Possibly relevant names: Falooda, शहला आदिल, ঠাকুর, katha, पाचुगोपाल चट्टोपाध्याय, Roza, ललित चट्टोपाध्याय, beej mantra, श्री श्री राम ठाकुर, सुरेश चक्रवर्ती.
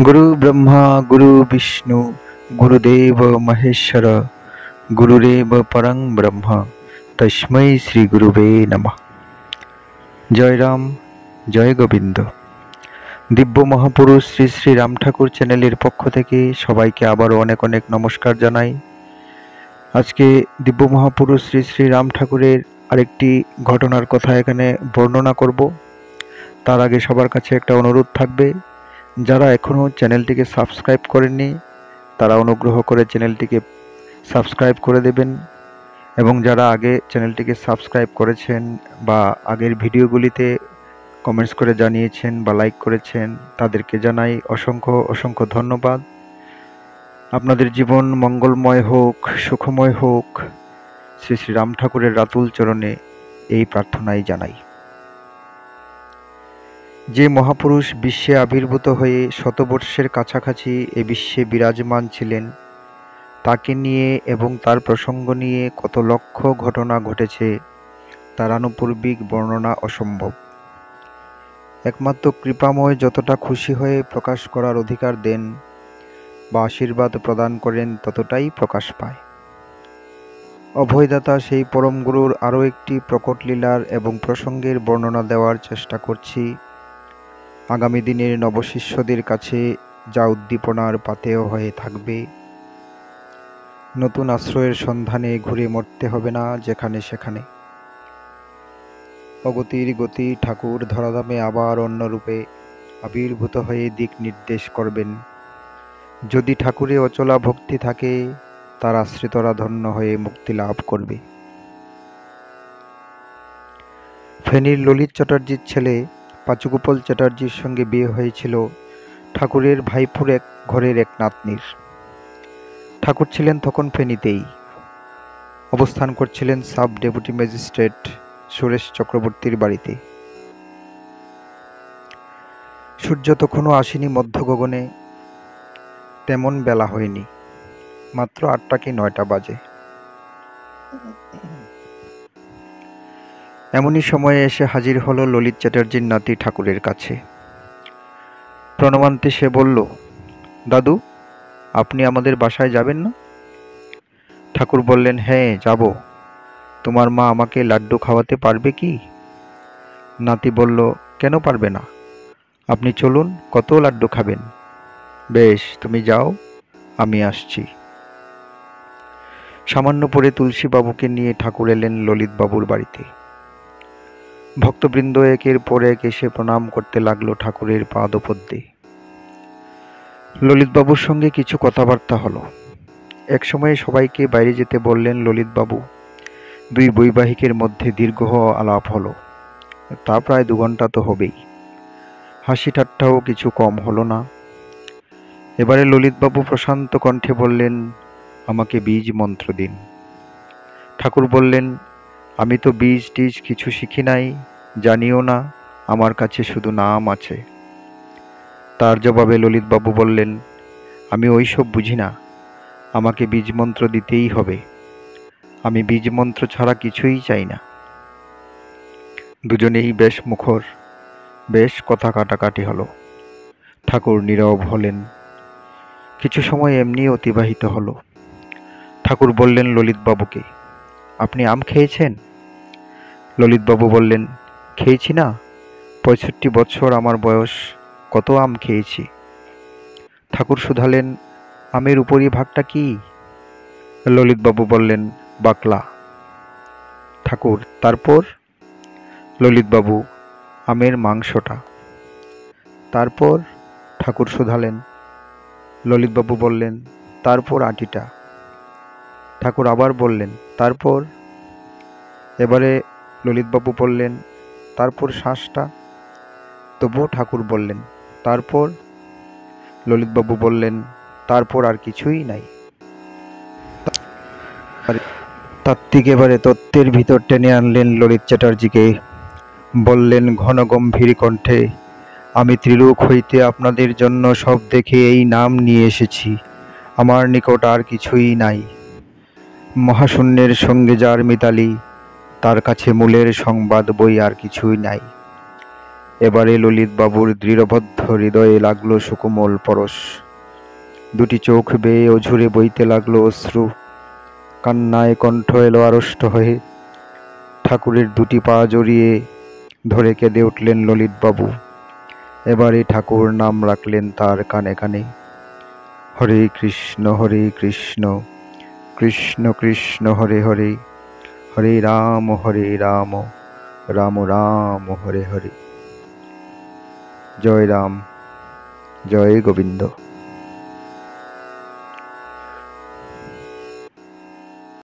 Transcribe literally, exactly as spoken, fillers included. गुरु ब्रह्मा गुरु विष्णु गुरुदेव महेश्वर गुरुरेव परं ब्रह्म तस्मै श्री गुरुवे नमः। जय राम जय गोविंद। दिव्य महापुरुष श्री श्री राम ठाकुर चैनल पक्ष थेके सबाइके आबारो अनेक अनेक नमस्कार जानाई। आज के दिव्य महापुरुष श्री श्री राम ठाकुरेर आरेकटी घटनार कथा एखाने वर्णना करब। तार आगे सबार काछे एकटा अनुरोध थाकबे, যারা এখনো চ্যানেলটিকে সাবস্ক্রাইব করেননি তারা অনুগ্রহ করে চ্যানেলটিকে সাবস্ক্রাইব করে দেবেন, এবং যারা আগে চ্যানেলটিকে সাবস্ক্রাইব করেছেন বা আগের ভিডিওগুলিতে কমেন্টস করে জানিয়েছেন বা লাইক করেছেন তাদেরকে জানাই অসংখ্য অসংখ্য ধন্যবাদ। আপনাদের জীবন মঙ্গলময় হোক, সুখময় হোক, শ্রী শ্রী রাম ঠাকুরের রাতুল চরণে এই প্রার্থনাই জানাই। जे महापुरुष विश्वे आविर्भूत हुए शतवर्षेर काछाकाछि ए विश्वे विराजमान छिलेन, ताके निये एबं तार प्रसंग निये कत लक्ष घटना घटेछे तार आनुपूर्बिक वर्णना असम्भव। एकमात्र कृपामय जतटा खुशी हुए प्रकाश करार अधिकार देन बा आशीर्वाद प्रदान करें ततटाई प्रकाश पाय। अभयदाता सेई परम गुरुर आरो एकटी प्रकट लीलार एबं प्रसंगेर वर्णना देवार चेष्टा करछि। आगामी दिनेर नवशिष्यदेर काछे जा उद्दीपनार पातेय हये थाकबे, नतून आश्रयेर सन्धाने घुरे मरते हबे ना जेखाने सेखाने। अगतिर गति ठाकुर धराधामे आबार अन्य रूपे आविर्भूत हये दिक निर्देश करबेन। यदि ठाकुरे अचला भक्ति थाके तार आश्रितरा धन्य हये मुक्ति लाभ करबे। फेनीर ललित चट्टोपाध्यायेर छेले पाचुगोपाल चट्टोपाध्यायर संगे बिये हयेछिल ठाकुरेर भाईपुर एक घरेर एक नातनीर। ठाकुर छिलेन तखन फेनीतेई, अवस्थान करछिलेन सब डेपुटी मैजिस्ट्रेट सुरेश चक्रवर्तीर बाड़ीते। सूर्य तखनो आसेनि मध्य गगने, तेमन बेला हयनि, मात्र आठटा कि नयटा बाजे। एमोनी समय एसे हाजिर हलो ललित चट्टोपाध्यायेर नाती ठाकुरेर काछे। प्रणमान्ते से बोल्लो, दादू आपनी आमादेर बासाय जाबेन ना? ठाकुर बोल्लेन, हाँ जाबो, तुम्हार मा आमाके लाड्डू खावाते पारबे कि? नाती बोल्लो, केन पारबे ना, आपनी चलुन कत लाड्डू खाबेन। बेश तुमी जाओ आमी आसछि। सामान्यपुरे तुलसी बाबूके निये ठाकुर एलेन ललित बाबूर बाड़ीते। भक्तबृंद एकेर पर एक एसे प्रणाम करते लागलो ठाकुरेर पादपद्मे। ललित बाबूर संगे किछु कथाबार्ता हलो। एक समय सबाइके बाइरे जेते बोललेन ललित बाबू। दुई वैवाहिकेर मध्य दीर्घ आलाप हलो, ता प्राय दो घंटा तो हबेई, हासि ठाट्टाओ किछु कम हलो ना। एबारे ललित बाबू प्रशांत कण्ठे बोललेन, आमाके बीज मंत्र दिन। ठाकुर बोललेन, आमी तो बीज टीज किछु शिखी नाई, जानिओ ना, आमार काछे शुधु नाम आछे। तार जवाबे ललित बाबू बोलेन, आमी ओइसब बुझी ना, आमाके बीज मंत्र दितेई होबे, आमी बीज मंत्र छाड़ा किछुई चाई ना। दुजोनेई बेश मुखर, बेश कथा काटाकाटी हलो। ठाकुर नीरब हलेन। किछु समय एमनि अतिबाहित हलो। ठाकुर बोलेन ललित बाबूके, आपनी आम खेयेछेन? ललित बाबू बोलेन, खेयेछि ना, पঁয়ষট্টি बछर आमार बयस, कत आम खेयेछि। ठाकुर शुधालेन, आमेर उपरी भागटा कि? ललित बाबू बोलेन, बाकला। ठाकुर, तारपर? ललित बाबू, आमेर मांसटा। तारपर? ठाकुर शुधालेन। ललित बाबू बोलेन, तारपर आटिटा। ठाकुर आबार बोलेन, तारपर? एबारे ललित बाबू बोलेन, तारपर श्वासटा। तबुओ ठाकुर बोलेन, तारपर? ललित बाबू बोलेन, तारपर आर किछुई नाई। तात्त्विक एबारे तत्त्वेर भीतर टेने आनलेन ललित चट्टोपाध्यायके। बोलेन घन गम्भीर कण्ठे, आमी त्रिलोक हईते आपनादेर जन्य सब देखे एई नाम निये एसेछि, आमार निकट आर किछुई नाई। महाशून्येर संगे जार मिताली, तार काछे मूलेर संबाद बई आर किछुई नाई। एबारे ललित बाबूर दृढ़बद्ध हृदये लागलो सुकोमल परश। दुटी चोख बेये अझुरे बইতে लागलो अश्रु। कान्नाय कण्ठ एलो आरष्ट हये। ठाकुरेर दुटी पा जड़िए धरे केंदे उठलेन ललित बाबू। एबारे ठाकुर नाम राखलेन तार काने काने, हरे कृष्ण हरे कृष्ण कृष्ण कृष्ण हरे हरे, हरे राम हरे राम राम राम हरे हरे। जय राम, जय गोविंद।